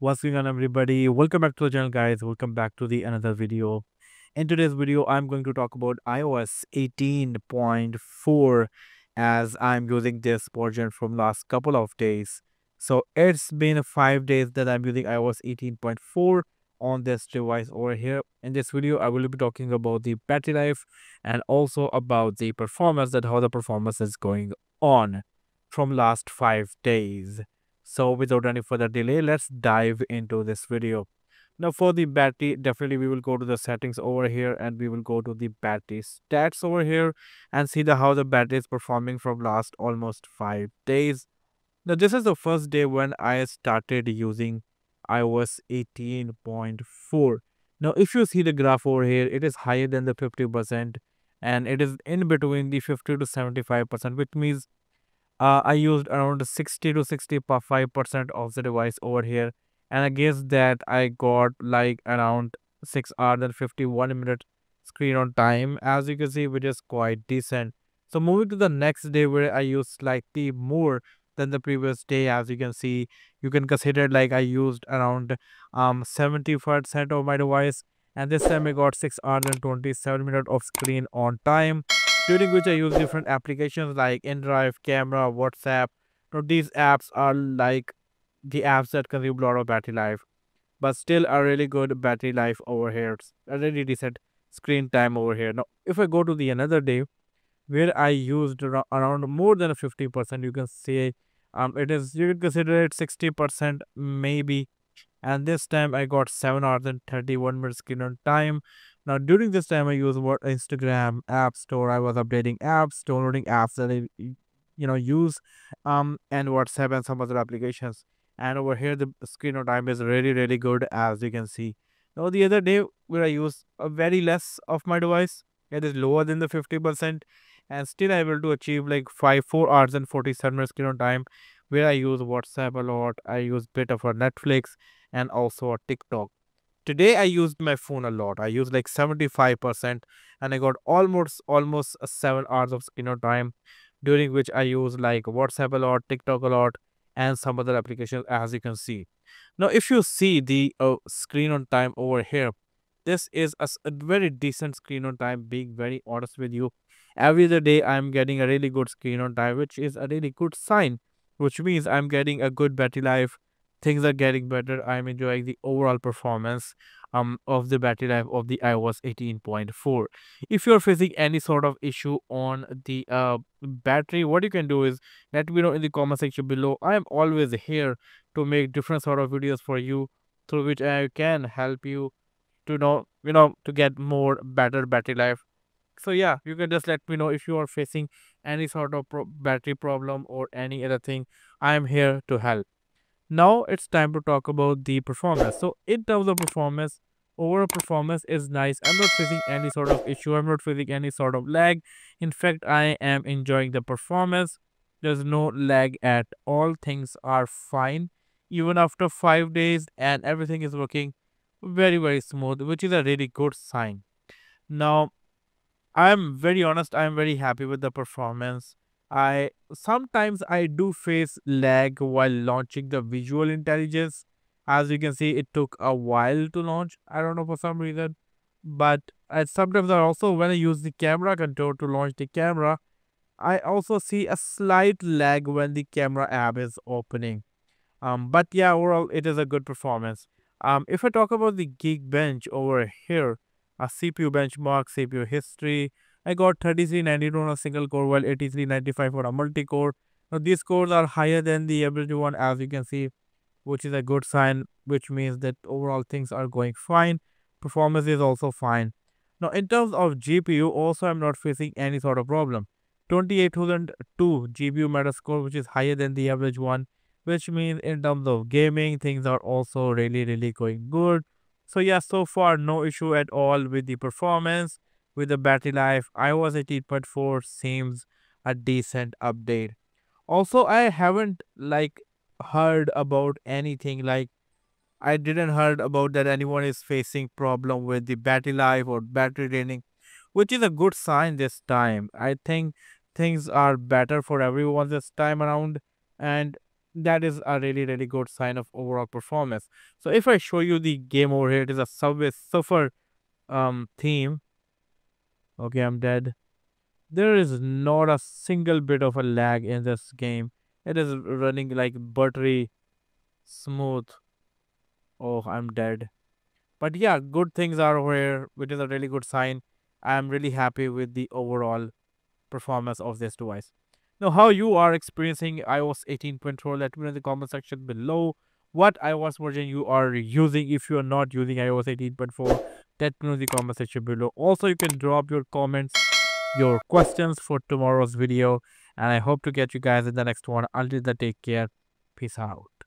What's going on, everybody? Welcome back to the channel, guys. Welcome back to the another video. In today's video, I'm going to talk about iOS 18.4 as I'm using this version from last couple of days. So it's been 5 days that I'm using iOS 18.4 on this device over here. In this video, I will be talking about the battery life and also about the performance, that how the performance is going on from last 5 days. So without any further delay, let's dive into this video. Now for the battery, definitely we will go to the settings over here and we will go to the battery stats over here and see how the battery is performing from last almost 5 days. Now this is the first day when I started using iOS 18.4. Now if you see the graph over here, it is higher than the 50% and it is in between the 50 to 75%, which means I used around 60 to 65% of the device over here, and I guess that I got like around 6 hours and 51 minutes screen on time, as you can see, which is quite decent. So moving to the next day where I used slightly more than the previous day, as you can see, you can consider like I used around 70% of my device, and this time I got 6 hours and 27 minutes of screen on time, during which I use different applications like InDrive, Camera, WhatsApp. Now these apps are like the apps that consume a lot of battery life, but still a really good battery life over here. It's a really decent screen time over here. Now if I go to the another day where I used around more than 50%, you can say it is, you can consider it 60% maybe, and this time I got 7 hours and 31 minutes screen on time. Now, during this time, I used Instagram, App Store. I was updating apps, downloading apps that I, use, and WhatsApp and some other applications. And over here, the screen on time is really, really good, as you can see. Now, the other day where I used a very less of my device, it is lower than the 50%, and still I able to achieve like 4 hours and 47 minutes screen on time, where I use WhatsApp a lot. I use bit of a Netflix and also a TikTok. Today I used my phone a lot. I used like 75%, and I got almost 7 hours of screen time, during which I used like WhatsApp a lot, TikTok a lot, and some other applications, as you can see. Now if you see the screen on time over here, this is a very decent screen on time. Being very honest with you, every other day I'm getting a really good screen on time, which is a really good sign, which means I'm getting a good battery life. Things are getting better. I'm enjoying the overall performance of the battery life of the iOS 18.4. If you're facing any sort of issue on the battery, what you can do is let me know in the comment section below. I am always here to make different sort of videos for you, through which I can help you to know, to get more better battery life. So yeah, you can just let me know if you are facing any sort of battery problem or any other thing. I am here to help. Now it's time to talk about the performance. So in terms of performance, overall performance is nice. I'm not facing any sort of issue. I'm not facing any sort of lag. In fact, I am enjoying the performance. There's no lag at all. Things are fine even after 5 days, and everything is working very, very smooth, which is a really good sign. Now, I'm very honest. I'm very happy with the performance. Sometimes I do face lag while launching the visual intelligence. As you can see, it took a while to launch. I don't know for some reason, but sometimes also when I use the camera control to launch the camera, I also see a slight lag when the camera app is opening. But yeah, overall it is a good performance. If I talk about the Geekbench over here, a CPU benchmark, CPU history, I got 3392 on a single core, while 8395 for a multi-core. Now these cores are higher than the average one, as you can see, which is a good sign, which means that overall things are going fine. Performance is also fine. Now in terms of GPU, also I'm not facing any sort of problem. 28002 GPU Metascore, which is higher than the average one, which means in terms of gaming, things are also really, really going good. So yeah, so far no issue at all with the performance. With the battery life, iOS 18.4 seems a decent update. Also, I haven't like heard about anything, like I didn't heard about that anyone is facing problem with the battery life or battery draining, which is a good sign this time. I think things are better for everyone this time around, and that is a really, really good sign of overall performance. So if I show you the game over here, it is a Subway Surfer theme. Okay, I'm dead. There is not a single bit of a lag in this game. It is running like buttery smooth. Oh, I'm dead. But yeah, good things are over here, which is a really good sign. I'm really happy with the overall performance of this device. Now, how you are experiencing iOS 18.4, let me know in the comment section below. What iOS version you are using. If you are not using iOS 18.4, let me know in the comment section below. Also, you can drop your comments, your questions for tomorrow's video. And I hope to get you guys in the next one. Until then, take care. Peace out.